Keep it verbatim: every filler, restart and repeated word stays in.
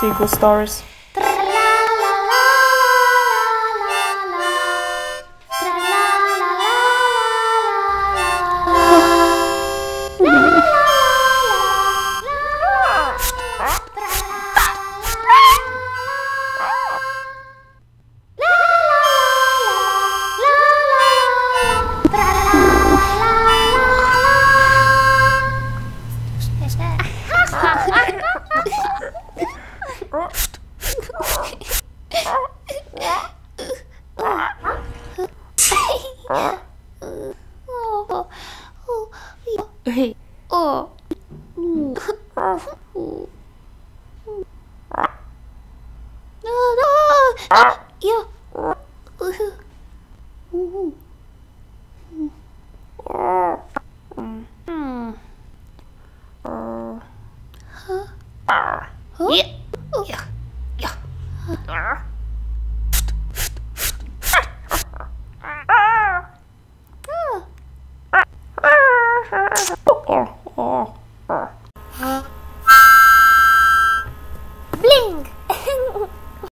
Seagull Stories.